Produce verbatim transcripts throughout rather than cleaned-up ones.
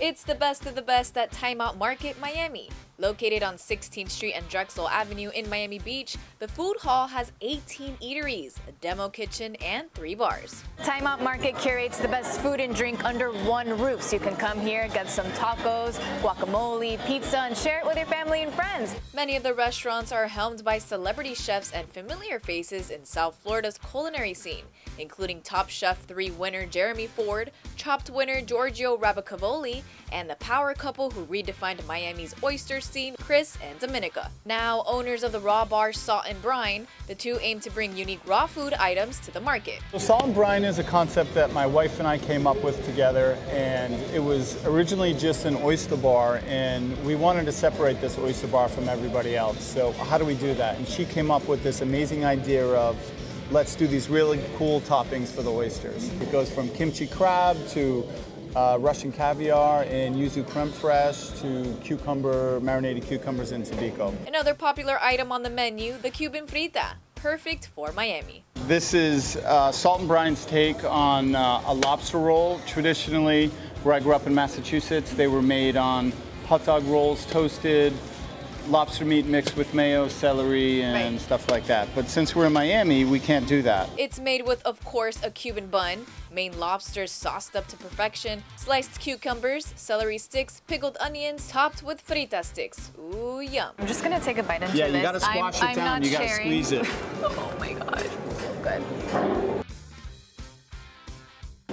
It's the best of the best at Time Out Market Miami. Located on sixteenth street and Drexel Avenue in Miami Beach, the food hall has eighteen eateries, a demo kitchen, and three bars. Time Out Market curates the best food and drink under one roof, so you can come here, get some tacos, guacamole, pizza, and share it with your family and friends. Many of the restaurants are helmed by celebrity chefs and familiar faces in South Florida's culinary scene, including Top Chef three winner Jeremy Ford, Chopped winner Giorgio Rapicavoli, and the power couple who redefined Miami's oyster scene, Chris and Dominica. Now owners of the raw bar Salt and Brine, the two aim to bring unique raw food items to the market. Well, Salt and Brine is a concept that my wife and I came up with together, and it was originally just an oyster bar, and we wanted to separate this oyster bar from everybody else. So how do we do that? And she came up with this amazing idea of, let's do these really cool toppings for the oysters. It goes from kimchi crab to Uh, Russian caviar and yuzu creme fraiche to cucumber, marinated cucumbers in Tobiko. Another popular item on the menu, the Cuban frita, perfect for Miami. This is uh, Salt and Brine's take on uh, a lobster roll. Traditionally, where I grew up in Massachusetts, they were made on hot dog rolls, toasted, lobster meat mixed with mayo, celery, and right. stuff like that. But since we're in Miami, we can't do that. It's made with, of course, a Cuban bun, Maine lobsters sauced up to perfection, sliced cucumbers, celery sticks, pickled onions, topped with frita sticks. Ooh, yum. I'm just gonna take a bite into this. Yeah, you this. gotta squash I'm, it I'm down. You gotta sharing. squeeze it. Oh my gosh, so good.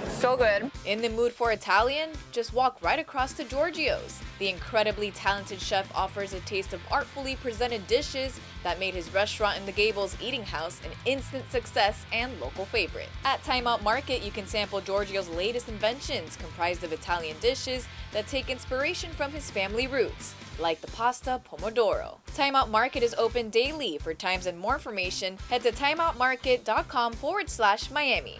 So good. In the mood for Italian? Just walk right across to Giorgio's. The incredibly talented chef offers a taste of artfully presented dishes that made his restaurant in the Gables Eating House an instant success and local favorite. At Time Out Market, you can sample Giorgio's latest inventions, comprised of Italian dishes that take inspiration from his family roots, like the pasta pomodoro. Time Out Market is open daily. For times and more information, head to timeoutmarket.com forward slash Miami.